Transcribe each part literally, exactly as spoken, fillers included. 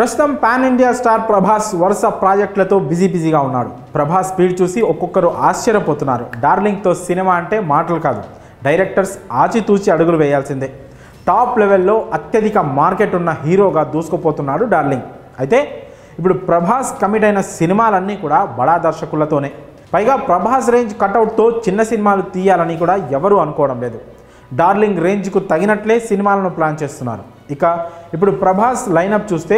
ప్రస్తుతం pan India star Prabhas వరుస ప్రాజెక్టులతో busy బిజీగా ఉన్నాడు. ప్రభాస్ స్పీడ్ చూసి ఒక్కొక్కరు ఆశ్చర్యపోతున్నారు. డార్లింగ్తో సినిమా అంటే మాటలు కాదు, డైరెక్టర్స్ ఆచితూచి అడుగులు వేయాల్సిందే. టాప్ లెవెల్లో అత్యధిక మార్కెట్ ఉన్న హీరోగా దూసుకుపోతున్నాడు డార్లింగ్. అయితే ఇప్పుడు ప్రభాస్ కమిట్ అయిన సినిమాలన్నీ కూడా బడా దర్శకులతోనే. పైగా ప్రభాస్ రేంజ్ కట్అవుట్తో చిన్న సినిమాలు తీయాలని కూడా ఎవరూ అనుకోవడం లేదు. డార్లింగ్ రేంజ్కు తగినట్లే సినిమాలను ప్లాన్ చేస్తున్నారు. ఇక ఇప్పుడు ప్రభాస్ లైనప్ చూస్తే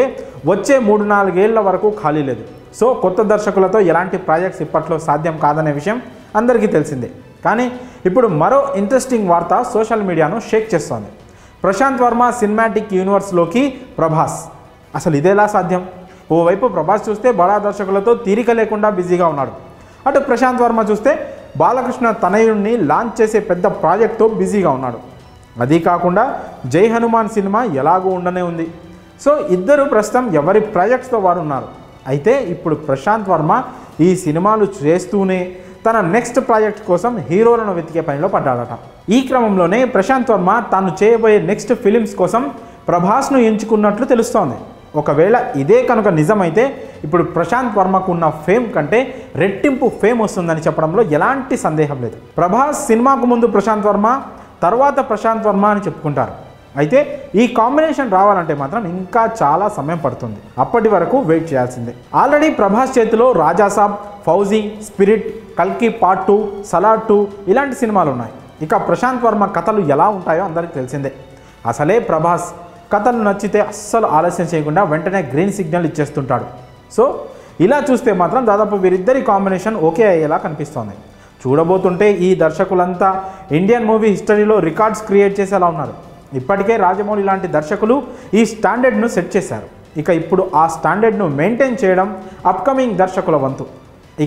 వచ్చే మూడు నాలుగేళ్ల వరకు ఖాళీ లేదు. సో కొత్త దర్శకులతో ఎలాంటి ప్రాజెక్ట్స్ ఇప్పట్లో సాధ్యం కాదనే విషయం అందరికీ తెలిసిందే. కానీ ఇప్పుడు మరో ఇంట్రెస్టింగ్ వార్త సోషల్ మీడియాను షేక్ చేస్తోంది. ప్రశాంత్ వర్మ సినిమాటిక్ యూనివర్స్లోకి ప్రభాస్, అసలు ఇదేలా సాధ్యం? ఓవైపు ప్రభాస్ చూస్తే బడా దర్శకులతో తీరిక లేకుండా బిజీగా ఉన్నాడు. అటు ప్రశాంత్ వర్మ చూస్తే బాలకృష్ణ తనయుడిని లాంచ్ చేసే పెద్ద ప్రాజెక్ట్తో బిజీగా ఉన్నాడు. అదీ కాకుండా జై హనుమాన్ సినిమా ఎలాగూ ఉండనే ఉంది. సో ఇద్దరు ప్రస్తుతం ఎవరి ప్రాజెక్ట్స్తో వారు ఉన్నారు. అయితే ఇప్పుడు ప్రశాంత్ వర్మ ఈ సినిమాలు చేస్తూనే తన నెక్స్ట్ ప్రాజెక్ట్ కోసం హీరోలను వెతికే పనిలో పడ్డాడట. ఈ క్రమంలోనే ప్రశాంత్ వర్మ తాను చేయబోయే నెక్స్ట్ ఫిలిమ్స్ కోసం ప్రభాస్ను ఎంచుకున్నట్లు తెలుస్తోంది. ఒకవేళ ఇదే కనుక నిజమైతే ఇప్పుడు ప్రశాంత్ వర్మకు ఉన్న ఫేమ్ కంటే రెట్టింపు ఫేమ్ వస్తుందని చెప్పడంలో ఎలాంటి సందేహం లేదు. ప్రభాస్ సినిమాకు ముందు ప్రశాంత్ వర్మ, తర్వాత ప్రశాంత్ వర్మ అని చెప్పుకుంటారు. అయితే ఈ కాంబినేషన్ రావాలంటే మాత్రం ఇంకా చాలా సమయం పడుతుంది. అప్పటి వరకు వెయిట్ చేయాల్సిందే. ఆల్రెడీ ప్రభాస్ చేతిలో రాజా సాబ్, ఫౌజీ, స్పిరిట్, కల్కి పార్ట్ టూ, సలార్ టూ ఇలాంటి సినిమాలు ఉన్నాయి. ఇక ప్రశాంత్ వర్మ కథలు ఎలా ఉంటాయో అందరికీ తెలిసిందే. అసలే ప్రభాస్ కథలు నచ్చితే అస్సలు ఆలస్యం చేయకుండా వెంటనే గ్రీన్ సిగ్నల్ ఇచ్చేస్తుంటాడు. సో ఇలా చూస్తే మాత్రం దాదాపు వీరిద్దరి కాంబినేషన్ ఓకే అయ్యేలా కనిపిస్తోంది. చూడబోతుంటే ఈ దర్శకులంతా ఇండియన్ మూవీ హిస్టరీలో రికార్డ్స్ క్రియేట్ చేసేలా ఉన్నారు. ఇప్పటికే రాజమౌళి లాంటి దర్శకులు ఈ స్టాండర్డ్ను సెట్ చేశారు. ఇక ఇప్పుడు ఆ స్టాండర్డ్ను మెయింటైన్ చేయడం అప్కమింగ్ దర్శకుల వంతు.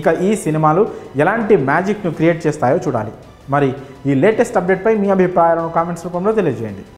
ఇక ఈ సినిమాలు ఎలాంటి మ్యాజిక్ను క్రియేట్ చేస్తాయో చూడాలి. మరి ఈ లేటెస్ట్ అప్డేట్పై మీ అభిప్రాయాలను కామెంట్స్ రూపంలో తెలియజేయండి.